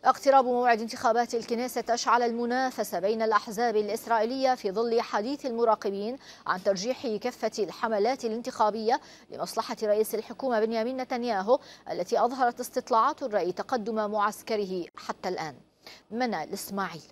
اقتراب موعد انتخابات الكنيسة أشعل المنافسة بين الأحزاب الإسرائيلية في ظل حديث المراقبين عن ترجيح كفة الحملات الانتخابية لمصلحة رئيس الحكومة بنيامين نتنياهو، التي أظهرت استطلاعات الرأي تقدم معسكره حتى الآن. منى الإسماعيل.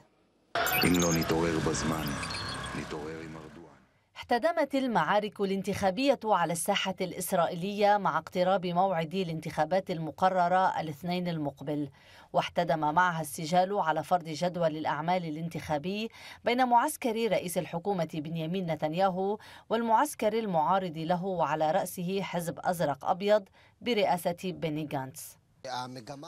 احتدمت المعارك الانتخابية على الساحة الإسرائيلية مع اقتراب موعد الانتخابات المقررة الاثنين المقبل، واحتدم معها السجال على فرض جدول الأعمال الانتخابي بين معسكر رئيس الحكومة بنيامين نتنياهو والمعسكر المعارض له وعلى رأسه حزب أزرق أبيض برئاسة بيني غانتس.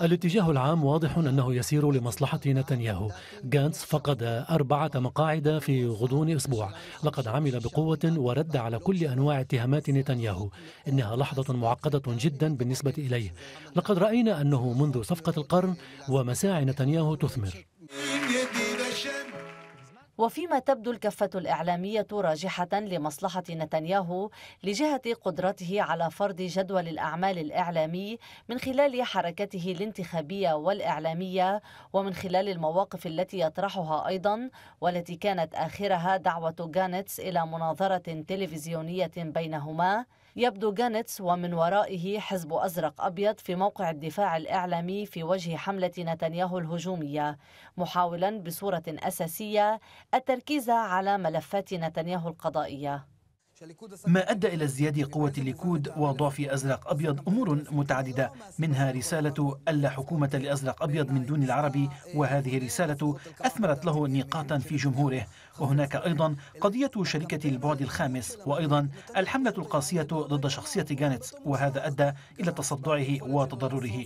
الاتجاه العام واضح أنه يسير لمصلحة نتنياهو. غانتس فقد أربعة مقاعد في غضون أسبوع، لقد عمل بقوة ورد على كل أنواع اتهامات نتنياهو. إنها لحظة معقدة جدا بالنسبة إليه، لقد رأينا أنه منذ صفقة القرن ومساعي نتنياهو تثمر. وفيما تبدو الكفة الإعلامية راجحة لمصلحة نتنياهو لجهة قدرته على فرض جدول الأعمال الإعلامي من خلال حركته الانتخابية والإعلامية، ومن خلال المواقف التي يطرحها أيضا، والتي كانت آخرها دعوة غانتس إلى مناظرة تلفزيونية بينهما. يبدو غانتس ومن ورائه حزب أزرق أبيض في موقع الدفاع الإعلامي في وجه حملة نتنياهو الهجومية، محاولا بصورة أساسية التركيز على ملفات نتنياهو القضائية. ما أدى إلى ازدياد قوة الليكود وضعف أزرق أبيض أمور متعددة، منها رسالة ألا حكومة لأزرق أبيض من دون العرب، وهذه الرسالة أثمرت له نقاطا في جمهوره، وهناك أيضا قضية شركة البعد الخامس، وأيضا الحملة القاسية ضد شخصية غانتس، وهذا أدى إلى تصدعه وتضرره.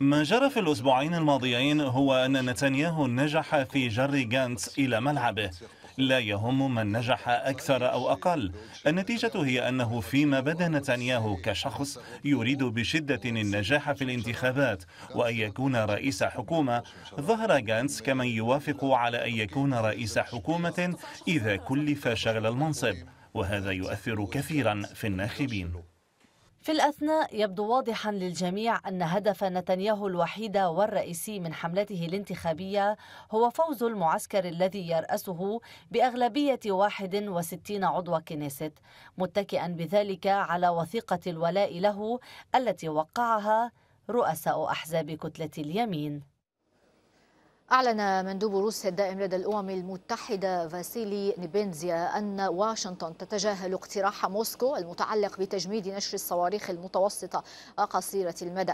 ما جرى في الأسبوعين الماضيين هو أن نتنياهو نجح في جر غانتس إلى ملعبه، لا يهم من نجح أكثر أو أقل. النتيجة هي أنه فيما بدا نتنياهو كشخص يريد بشدة النجاح في الانتخابات وأن يكون رئيس حكومة، ظهر غانتس كمن يوافق على أن يكون رئيس حكومة إذا كلف شغل المنصب، وهذا يؤثر كثيرا في الناخبين. في الأثناء يبدو واضحا للجميع أن هدف نتنياهو الوحيد والرئيسي من حملته الانتخابية هو فوز المعسكر الذي يرأسه بأغلبية واحد وستين عضو كنيست، متكئا بذلك على وثيقة الولاء له التي وقعها رؤساء أحزاب كتلة اليمين. أعلن مندوب روسيا الدائم لدى الأمم المتحدة فاسيلي نيبينزيا أن واشنطن تتجاهل اقتراح موسكو المتعلق بتجميد نشر الصواريخ المتوسطة وقصيرة المدى.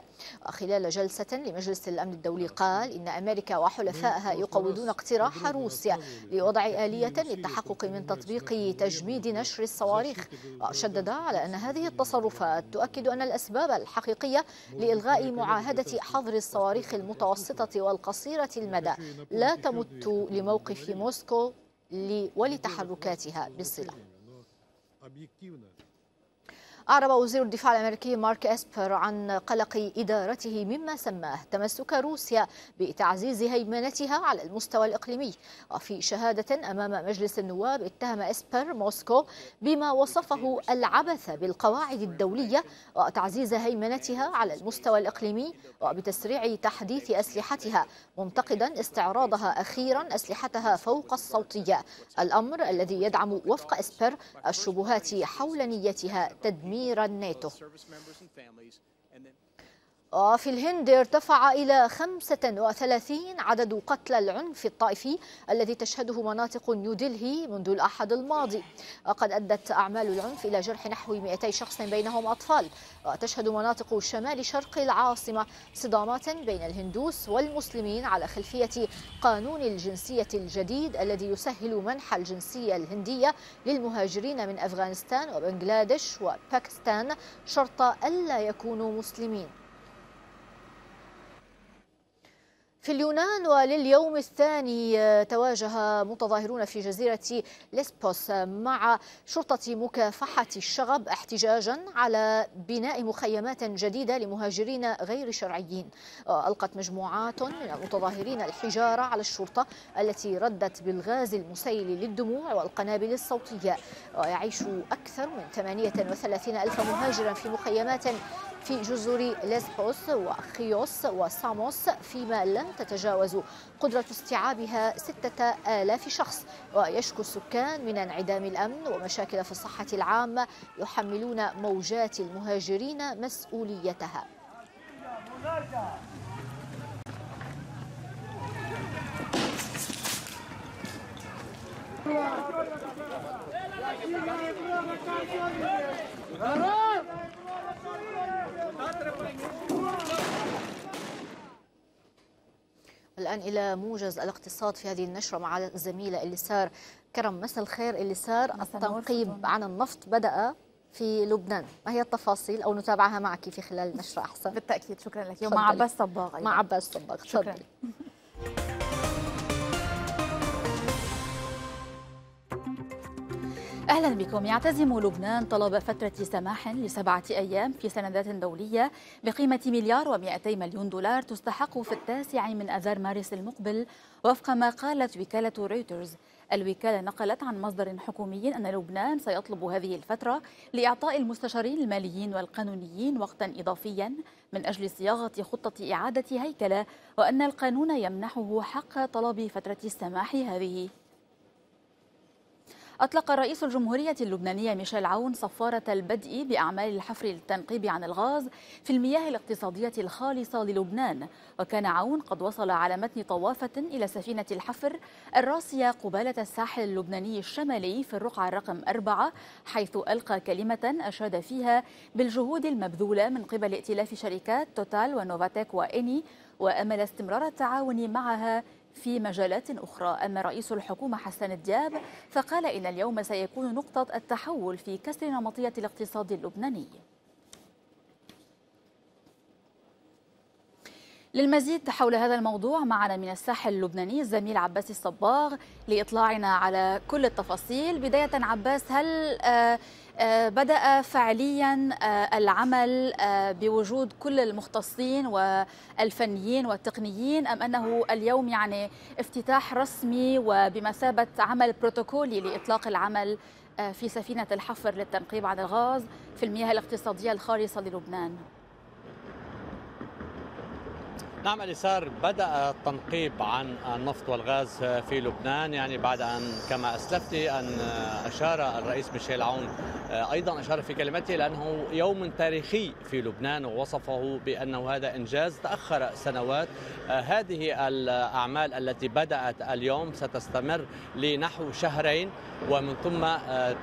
وخلال جلسة لمجلس الأمن الدولي قال إن أمريكا وحلفائها يقوضون اقتراح روسيا لوضع آلية للتحقق من تطبيق تجميد نشر الصواريخ، وشدد على أن هذه التصرفات تؤكد أن الأسباب الحقيقية لإلغاء معاهدة حظر الصواريخ المتوسطة والقصيرة المدى لا تمت لموقف موسكو ولتحركاتها بصلة. أعرب وزير الدفاع الأمريكي مارك إسبر عن قلق إدارته مما سماه تمسك روسيا بتعزيز هيمنتها على المستوى الإقليمي. وفي شهادة أمام مجلس النواب اتهم إسبر موسكو بما وصفه العبث بالقواعد الدولية وتعزيز هيمنتها على المستوى الإقليمي وبتسريع تحديث أسلحتها، منتقدا استعراضها أخيرا أسلحتها فوق الصوتية، الأمر الذي يدعم وفق إسبر الشبهات حول نيتها تدمير الناتو. وفي الهند ارتفع إلى خمسة وثلاثين عدد قتلى العنف الطائفي الذي تشهده مناطق نيودلهي منذ الأحد الماضي، وقد أدت أعمال العنف إلى جرح نحو مئتي شخص بينهم أطفال. وتشهد مناطق شمال شرق العاصمة صدامات بين الهندوس والمسلمين على خلفية قانون الجنسية الجديد الذي يسهل منح الجنسية الهندية للمهاجرين من أفغانستان وبنغلاديش وباكستان شرط ألا يكونوا مسلمين. في اليونان ولليوم الثاني تواجه متظاهرون في جزيرة ليسبوس مع شرطة مكافحة الشغب احتجاجا على بناء مخيمات جديدة لمهاجرين غير شرعيين. ألقت مجموعات من المتظاهرين الحجارة على الشرطة التي ردت بالغاز المسيل للدموع والقنابل الصوتية. ويعيش أكثر من ثمانية وثلاثين ألف مهاجرا في مخيمات في جزر ليسبوس وخيوس وساموس، فيما لن تتجاوز قدرة استيعابها ستة آلاف شخص. ويشكو السكان من انعدام الأمن ومشاكل في الصحة العامة، يحملون موجات المهاجرين مسؤوليتها. الآن إلى موجز الاقتصاد في هذه النشرة مع الزميلة إليسار كرم. مساء الخير إليسار، التنقيب عن النفط بدأ في لبنان، ما هي التفاصيل أو نتابعها معك في خلال النشرة أحسن؟ بالتأكيد، شكرا لك. مع عباس الصباغ. مع عباس الصباغ، شكرا. أهلا بكم. يعتزم لبنان طلب فترة سماح لسبعة أيام في سندات دولية بقيمة مليار ومئتي مليون دولار تستحق في التاسع من أذار مارس المقبل، وفق ما قالت وكالة رويترز. الوكالة نقلت عن مصدر حكومي أن لبنان سيطلب هذه الفترة لإعطاء المستشارين الماليين والقانونيين وقتا إضافيا من أجل صياغة خطة إعادة هيكلة، وأن القانون يمنحه حق طلب فترة السماح هذه. أطلق رئيس الجمهورية اللبنانية ميشيل عون صفارة البدء بأعمال الحفر للتنقيب عن الغاز في المياه الاقتصادية الخالصة للبنان، وكان عون قد وصل على متن طوافة إلى سفينة الحفر الراسية قبالة الساحل اللبناني الشمالي في الرقعة رقم أربعة، حيث ألقى كلمة أشاد فيها بالجهود المبذولة من قبل ائتلاف شركات توتال ونوفاتيك وإني، وأمل استمرار التعاون معها في مجالات أخرى. أما رئيس الحكومة حسان دياب فقال إن اليوم سيكون نقطة التحول في كسر نمطية الاقتصاد اللبناني. للمزيد حول هذا الموضوع معنا من الساحل اللبناني الزميل عباس الصباغ لإطلاعنا على كل التفاصيل. بداية عباس، هل بدأ فعليا العمل بوجود كل المختصين والفنيين والتقنيين، أم أنه اليوم يعني افتتاح رسمي وبمثابة عمل بروتوكولي لإطلاق العمل في سفينة الحفر للتنقيب عن الغاز في المياه الاقتصادية الخالصة للبنان؟ نعم إليسار، بدأ التنقيب عن النفط والغاز في لبنان، يعني بعد أن كما أسلفت أن أشار الرئيس ميشيل عون، أيضا أشار في كلمته لأنه يوم تاريخي في لبنان، ووصفه بأنه هذا إنجاز تأخر سنوات. هذه الأعمال التي بدأت اليوم ستستمر لنحو شهرين، ومن ثم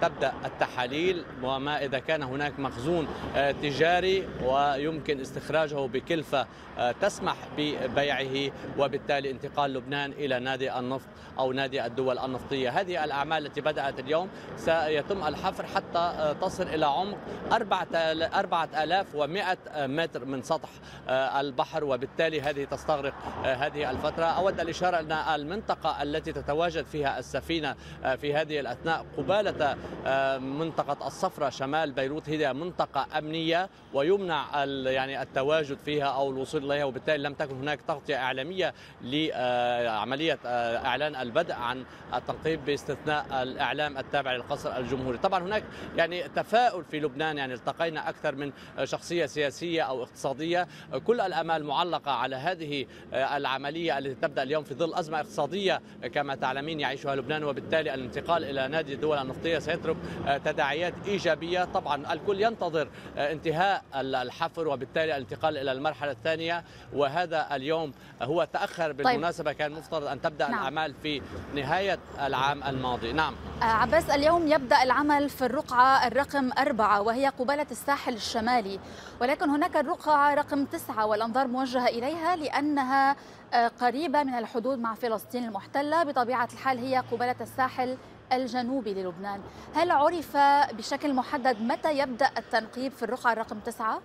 تبدأ التحاليل وما إذا كان هناك مخزون تجاري ويمكن استخراجه بكلفة تسمح ببيعه، وبالتالي انتقال لبنان إلى نادي النفط أو نادي الدول النفطية. هذه الأعمال التي بدأت اليوم سيتم الحفر حتى تصل إلى عمق أربعة آلاف ومئة متر من سطح البحر، وبالتالي هذه تستغرق هذه الفترة. أود الإشارة أن المنطقة التي تتواجد فيها السفينة في هذه الأثناء قبالة منطقة الصفرة شمال بيروت هي منطقة أمنية ويمنع يعني التواجد فيها أو الوصول إليها، وبالتالي لم تكن هناك تغطية إعلامية لعملية إعلان البدء عن التنقيب باستثناء الإعلام التابع للقصر الجمهوري. طبعا هناك يعني تفاؤل في لبنان، يعني التقينا أكثر من شخصية سياسية أو اقتصادية، كل الآمال معلقة على هذه العملية التي تبدأ اليوم في ظل أزمة اقتصادية كما تعلمين يعيشها لبنان، وبالتالي الانتقال إلى نادي الدول النفطية سيترك تداعيات إيجابية. طبعا الكل ينتظر انتهاء الحفر وبالتالي الانتقال إلى المرحلة الثانية، وهذا اليوم هو تأخر بالمناسبة. طيب. كان مفترض أن تبدأ نعم. الأعمال في نهاية العام الماضي. نعم عباس، اليوم يبدأ العمل في الرقعة الرقم أربعة وهي قبالة الساحل الشمالي، ولكن هناك الرقعة رقم تسعة والأنظار موجهة إليها لأنها قريبة من الحدود مع فلسطين المحتلة، بطبيعة الحال هي قبالة الساحل الجنوبي للبنان. هل عرف بشكل محدد متى يبدأ التنقيب في الرقعة رقم تسعة؟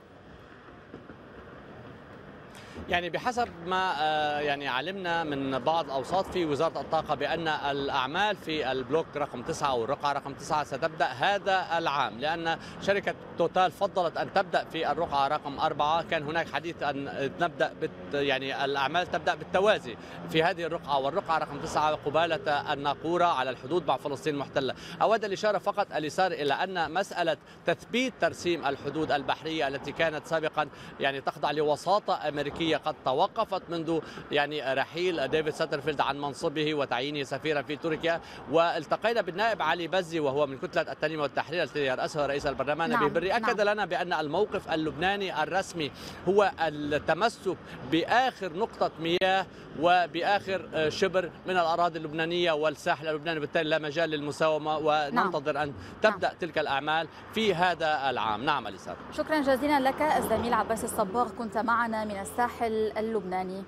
يعني بحسب ما يعني علمنا من بعض أوساط في وزارة الطاقة بأن الأعمال في البلوك رقم تسعة أو الرقعة رقم تسعة ستبدأ هذا العام، لأن شركة توتال فضلت أن تبدأ في الرقعة رقم أربعة. كان هناك حديث أن نبدأ يعني الأعمال تبدأ بالتوازي في هذه الرقعة والرقعة رقم تسعة قبالة الناقورة على الحدود مع فلسطين المحتلة. أود الإشارة فقط اليسار إلى أن مسألة تثبيت ترسيم الحدود البحرية التي كانت سابقا يعني تخضع لوساطة أمريكية قد توقفت منذ يعني رحيل ديفيد ساترفيلد عن منصبه وتعيينه سفيرا في تركيا، والتقينا بالنائب علي بزي وهو من كتلة التنمية والتحرير التي يرأسها رئيس البرلمان. نعم. بري أكد نعم. لنا بأن الموقف اللبناني الرسمي هو التمسك بآخر نقطة مياه وبآخر شبر من الأراضي اللبنانية والساحل اللبناني، بالتالي لا مجال للمساومة، وننتظر نعم. أن تبدأ نعم. تلك الأعمال في هذا العام. نعم أليسا. شكرا جزيلا لك الزميل عباس الصباغ، كنت معنا من الساحل اللبناني.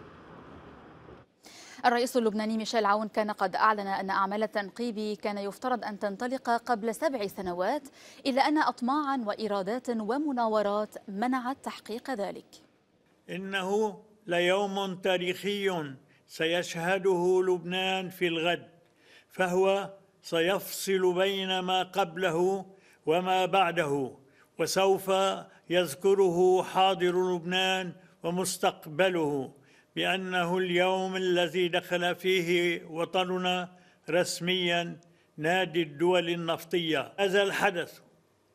الرئيس اللبناني ميشيل عون كان قد أعلن أن أعمال التنقيب كان يفترض أن تنطلق قبل سبع سنوات، إلا أن أطماعا وإرادات ومناورات منعت تحقيق ذلك. إنه ليوم تاريخي سيشهده لبنان في الغد، فهو سيفصل بين ما قبله وما بعده، وسوف يذكره حاضر لبنان ومستقبله بأنه اليوم الذي دخل فيه وطننا رسمياً نادي الدول النفطية. هذا الحدث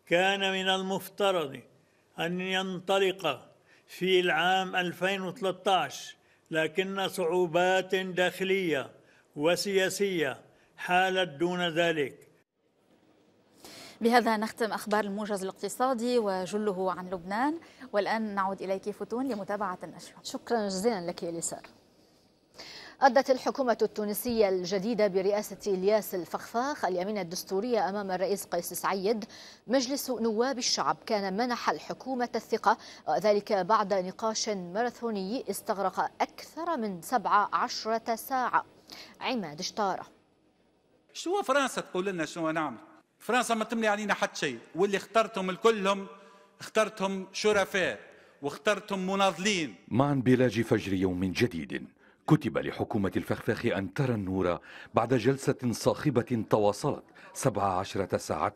كان من المفترض أن ينطلق في العام ألفين وثلاثة عشر، لكن صعوبات داخلية وسياسية حالت دون ذلك. بهذا نختم أخبار الموجز الاقتصادي وجله عن لبنان، والآن نعود إليك فتون لمتابعة النشرة. شكرا جزيلا لك يليسار. أدت الحكومة التونسية الجديدة برئاسة إلياس الفخفاخ اليمين الدستورية أمام الرئيس قيس سعيد مجلس نواب الشعب، كان منح الحكومة الثقة، ذلك بعد نقاش ماراثوني استغرق أكثر من سبع عشرة ساعة. عماد شطارة. شو فرنسا تقول لنا شو نعمل؟ فرنسا ما تملي علينا حتى شيء، واللي اخترتهم الكلهم اخترتهم شرفاء واخترتهم مناضلين. مع انبلاج فجر يوم جديد كتب لحكومة الفخفاخ أن ترى النور بعد جلسة صاخبة تواصلت سبع عشرة ساعة.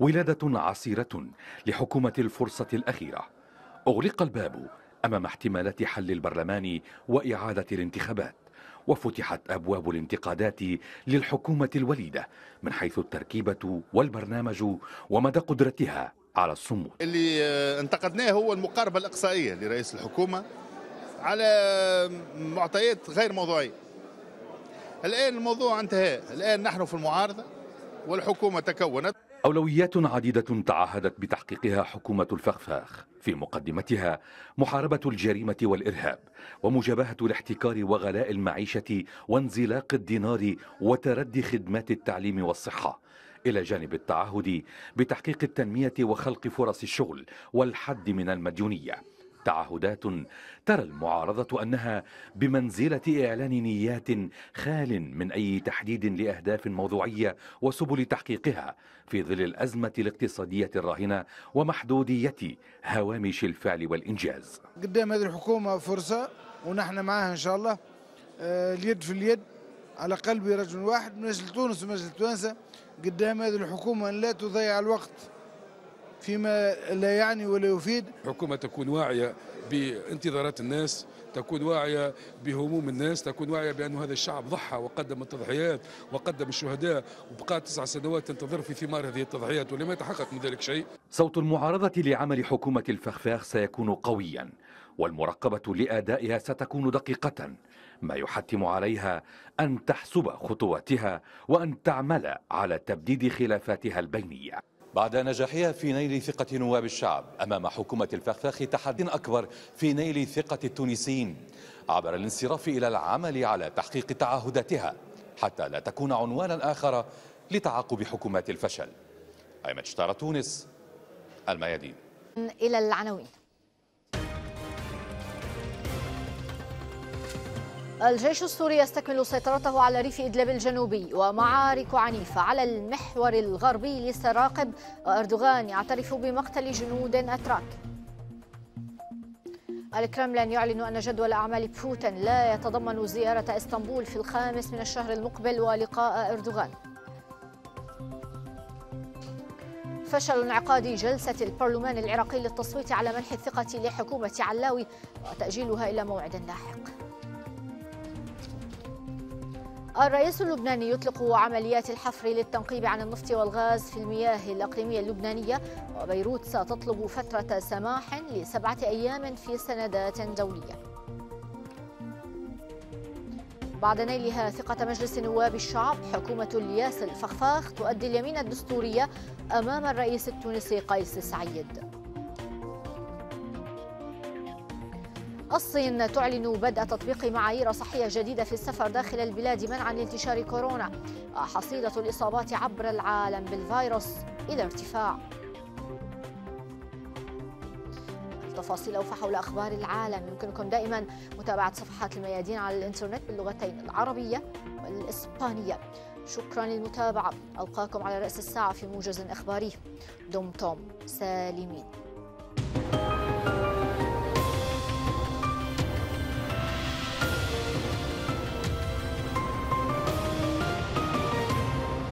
ولادة عسيرة لحكومة الفرصة الأخيرة. أغلق الباب أمام احتمالات حل البرلمان وإعادة الانتخابات، وفتحت أبواب الانتقادات للحكومة الوليدة من حيث التركيبة والبرنامج ومدى قدرتها على الصمود. اللي انتقدناه هو المقاربة الإقصائية لرئيس الحكومة على معطيات غير موضوعية. الآن الموضوع انتهى، الآن نحن في المعارضة والحكومة تكونت. أولويات عديدة تعهدت بتحقيقها حكومة الفخفاخ، في مقدمتها محاربة الجريمة والإرهاب ومجابهة الاحتكار وغلاء المعيشة وانزلاق الدينار وتردي خدمات التعليم والصحة، إلى جانب التعهد بتحقيق التنمية وخلق فرص الشغل والحد من المديونية. تعهدات ترى المعارضة أنها بمنزلة إعلان نيات خال من أي تحديد لأهداف موضوعية وسبل تحقيقها في ظل الأزمة الاقتصادية الراهنة ومحدودية هوامش الفعل والإنجاز. قدام هذه الحكومة فرصة ونحن معها إن شاء الله، اليد في اليد على قلب رجل واحد من أجل تونس ومن أجل توانسة. قدام هذه الحكومة أن لا تضيع الوقت فيما لا يعني ولا يفيد. الحكومة تكون واعية بانتظارات الناس، تكون واعية بهموم الناس، تكون واعية بأن هذا الشعب ضحى وقدم التضحيات وقدم الشهداء، وبقى تسع سنوات تنتظر في ثمار هذه التضحيات ولم يتحقق من ذلك شيء. صوت المعارضة لعمل حكومة الفخفاخ سيكون قويا، والمراقبة لأدائها ستكون دقيقة، ما يحتم عليها أن تحسب خطواتها وأن تعمل على تبديد خلافاتها البينية. بعد نجاحها في نيل ثقة نواب الشعب أمام حكومة الفخفاخ تحدي أكبر في نيل ثقة التونسيين عبر الانصراف إلى العمل على تحقيق تعهداتها حتى لا تكون عنوانا آخر لتعاقب حكومات الفشل. أيمن شطارة، تونس، الميادين. إلى العناوين. الجيش السوري يستكمل سيطرته على ريف إدلب الجنوبي، ومعارك عنيفة على المحور الغربي لسا راقب. أردوغان يعترف بمقتل جنود أتراك. الكرملين يعلن أن جدول أعمال بوتين لا يتضمن زيارة إسطنبول في الخامس من الشهر المقبل ولقاء أردوغان. فشل انعقاد جلسة البرلمان العراقي للتصويت على منح الثقة لحكومة علاوي وتأجيلها إلى موعد لاحق. الرئيس اللبناني يطلق عمليات الحفر للتنقيب عن النفط والغاز في المياه الأقليمية اللبنانية، وبيروت ستطلب فترة سماح لسبعة أيام في سندات دولية. بعد نيلها ثقة مجلس نواب الشعب، حكومة إلياس الفخفاخ تؤدي اليمين الدستورية أمام الرئيس التونسي قيس سعيد. الصين تعلن بدء تطبيق معايير صحية جديدة في السفر داخل البلاد منعا لانتشار كورونا. وحصيلة الإصابات عبر العالم بالفيروس إلى ارتفاع. التفاصيل أوفى حول أخبار العالم. يمكنكم دائما متابعة صفحات الميادين على الإنترنت باللغتين العربية والإسبانية. شكرا للمتابعة. ألقاكم على رأس الساعة في موجز إخباري. دمتم سالمين.